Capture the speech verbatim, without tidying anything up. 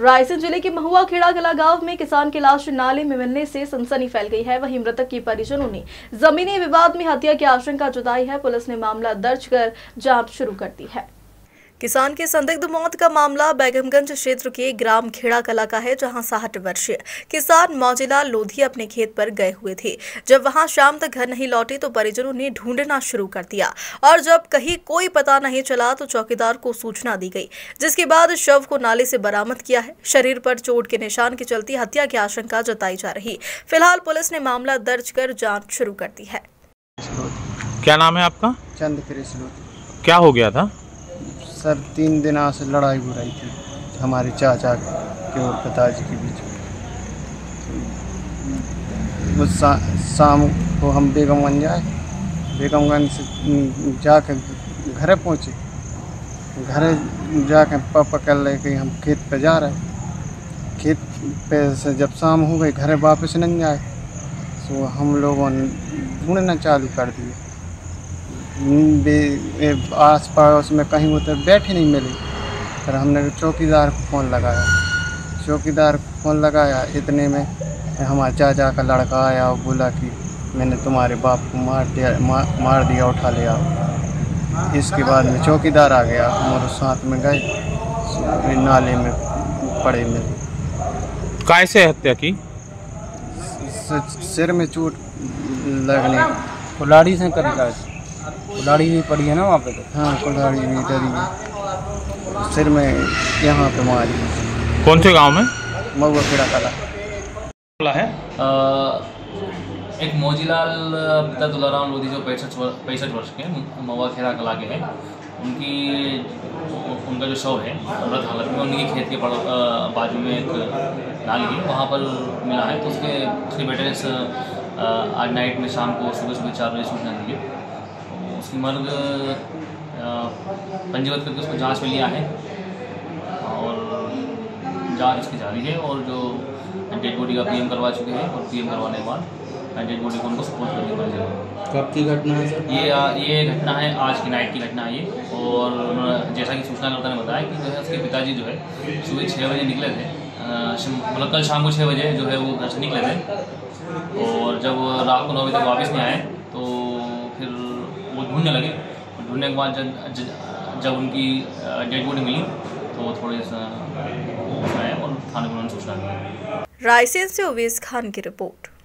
रायसेन जिले के महुआ खेड़ा कला गांव में किसान की लाश नाले में मिलने से सनसनी फैल गई है। वहीं मृतक के परिजनों ने जमीनी विवाद में हत्या की आशंका जताई है। पुलिस ने मामला दर्ज कर जांच शुरू कर दी है। किसान की संदिग्ध मौत का मामला बेगमगंज क्षेत्र के ग्राम खेड़ा कला का है, जहां साठ वर्षीय किसान मौजीलाल लोधी अपने खेत पर गए हुए थे। जब वहां शाम तक घर नहीं लौटे तो परिजनों ने ढूंढना शुरू कर दिया और जब कहीं कोई पता नहीं चला तो चौकीदार को सूचना दी गई, जिसके बाद शव को नाले से बरामद किया है। शरीर पर चोट के निशान के चलते हत्या की आशंका जताई जा रही। फिलहाल पुलिस ने मामला दर्ज कर जाँच शुरू कर दी है। क्या नाम है आपका? चंद्र प्रकाश लोधी। क्या हो गया था? सर, तीन दिन से लड़ाई हो रही थी हमारे चाचा के और पिताजी के बीच। उस सा, शाम को हम बेगमगंज जाए, बेगमगंज से जाकर घर पहुँचे। घर जाकर पापा कल ले के हम खेत पे जा रहे। खेत पे से जब शाम हो गई घर वापस नहीं आए तो हम लोगों ने ढूंढना चालू कर दिया। आस पास में कहीं उतर बैठे नहीं मिले। फिर हमने चौकीदार को फ़ोन लगाया, चौकीदार को फ़ोन लगाया। इतने में हमारे चाचा का लड़का आया और बोला कि मैंने तुम्हारे बाप को मार दिया, मा, मार दिया, उठा लिया। इसके बाद में चौकीदार आ गया, हमारे साथ में गए, नाले में पड़े मिले। कैसे हत्या की? सिर में चोट लगने, कुल्हाड़ी से करता है। कुल्हाड़ी भी पड़ी है ना वहाँ पे? हाँ, कुल्हाड़ी भी डरी है, सिर में यहाँ पे मारी। कौन से गांव में? महुआ खेड़ा कला है। आ, एक मौजीलाल पिता दुलाराम लोधी जो पैंसठ पैंसठ वर्ष के महुआ खेड़ा कला के हैं, उनकी उनका जो शव है मृत हालत में उनकी खेत के बाजू में एक नाली है, वहाँ पर मिला है। तो उसके उसके बेटे ने आज नाइट में शाम को सुबह सुबह चार बजे सूचना दी है। उसकी मर्ग पंजीकृत करके उसको जांच में लिया है और जांच इसकी जारी है। और जो डेड बॉडी का पीएम करवा चुके हैं और पीएम करवाने के बाद डेड बॉडी को उनको सपोर्ट करने पर जाएगा। कब की घटना है सर? ये ये घटना है आज की नाइट की घटना है ये। और जैसा कि सूचनाकर्ता ने बताया कि जो है उसके पिताजी जो है सुबह छः बजे निकले थे, मतलब कल शाम को छः बजे जो है वो घर से निकले थे और जब रात को नौ बजे तक वापस नहीं आए तो फिर वो ढूंढने लगे। ढूंढने के बाद जब जब उनकी डेड बॉडी मिली तो थोड़े सा वो आए और थाने को सूचना दी। रायसेन से उवेज खान की रिपोर्ट।